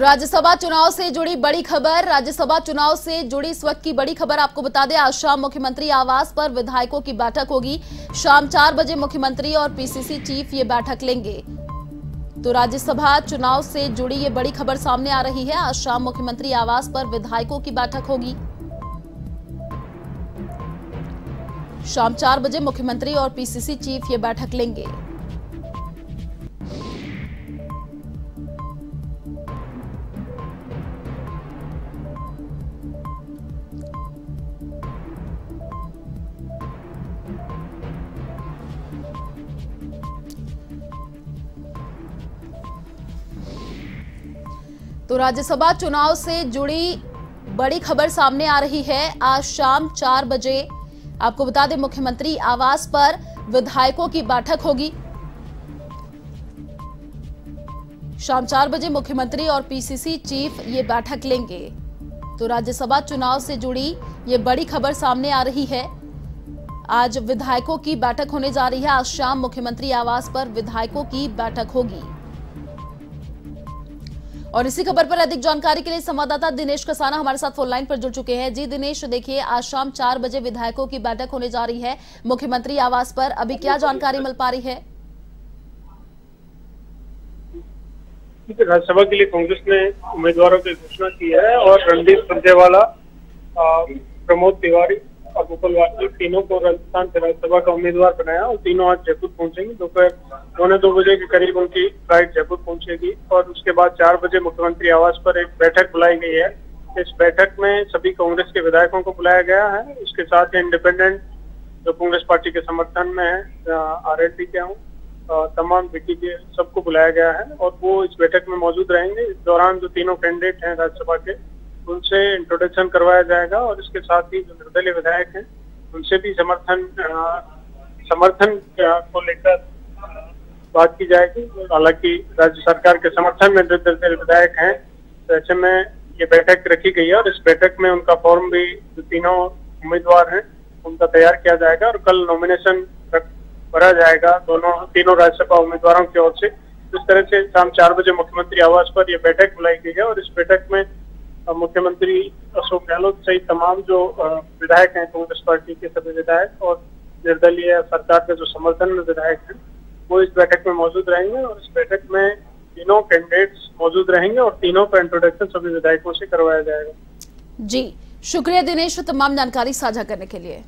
राज्यसभा चुनाव से जुड़ी बड़ी खबर। राज्यसभा चुनाव से जुड़ी इस वक्त की बड़ी खबर आपको बता दें, आज शाम मुख्यमंत्री आवास पर विधायकों की बैठक होगी। शाम 4 बजे मुख्यमंत्री और पीसीसी चीफ ये बैठक लेंगे। तो राज्यसभा चुनाव से जुड़ी ये बड़ी खबर सामने आ रही है। आज शाम मुख्यमंत्री आवास पर विधायकों की बैठक होगी। शाम 4 बजे मुख्यमंत्री और पीसीसी चीफ ये बैठक लेंगे। तो राज्यसभा चुनाव से जुड़ी बड़ी खबर सामने आ रही है। आज शाम 4 बजे आपको बता दें मुख्यमंत्री आवास पर विधायकों की बैठक होगी। शाम 4 बजे मुख्यमंत्री और पीसीसी चीफ ये बैठक लेंगे। तो राज्यसभा चुनाव से जुड़ी ये बड़ी खबर सामने आ रही है। आज विधायकों की बैठक होने जा रही है। आज शाम मुख्यमंत्री आवास पर विधायकों की बैठक होगी। और इसी खबर पर अधिक जानकारी के लिए संवाददाता दिनेश कसाना हमारे साथ फोन लाइन पर जुड़ चुके हैं। जी दिनेश, देखिए आज शाम 4 बजे विधायकों की बैठक होने जा रही है मुख्यमंत्री आवास पर, अभी क्या जानकारी मिल पा रही है? राज्यसभा के लिए कांग्रेस ने उम्मीदवारों की घोषणा की है और रणदीप सुरजेवाला, प्रमोद तिवारी और उपकुलवार तीनों को राजस्थान से राज्यसभा का उम्मीदवार बनाया और तीनों आज जयपुर पहुंचेंगे। दोपहर 1:45 बजे के करीब उनकी फ्लाइट जयपुर पहुंचेगी और उसके बाद 4 बजे मुख्यमंत्री आवास पर एक बैठक बुलाई गई है। इस बैठक में सभी कांग्रेस के विधायकों को बुलाया गया है। इसके साथ ही इंडिपेंडेंट जो कांग्रेस पार्टी के समर्थन में है, RLD के हों, तमाम विकी के, सबको बुलाया गया है और वो इस बैठक में मौजूद रहेंगे। इस दौरान जो तीनों कैंडिडेट हैं राज्यसभा के, उनसे इंट्रोडक्शन करवाया जाएगा और इसके साथ ही जो निर्दलीय विधायक हैं उनसे भी समर्थन को लेकर बात की जाएगी। हालांकि राज्य सरकार के समर्थन में निर्दलीय विधायक हैं, तो ऐसे में ये बैठक रखी गई है और इस बैठक में उनका फॉर्म भी जो तीनों उम्मीदवार हैं उनका तैयार किया जाएगा और कल नॉमिनेशन भरा जाएगा तीनों राज्यसभा उम्मीदवारों की ओर से। इस तरह से शाम 4 बजे मुख्यमंत्री आवास पर यह बैठक बुलाई गई है और इस बैठक में मुख्यमंत्री अशोक गहलोत सहित तमाम जो विधायक हैं कांग्रेस पार्टी के सभी विधायक और निर्दलीय सरकार के जो समर्थन में विधायक हैं वो इस बैठक में मौजूद रहेंगे और इस बैठक में तीनों कैंडिडेट्स मौजूद रहेंगे और तीनों का इंट्रोडक्शन सभी विधायकों से करवाया जाएगा। जी शुक्रिया दिनेश तमाम जानकारी साझा करने के लिए।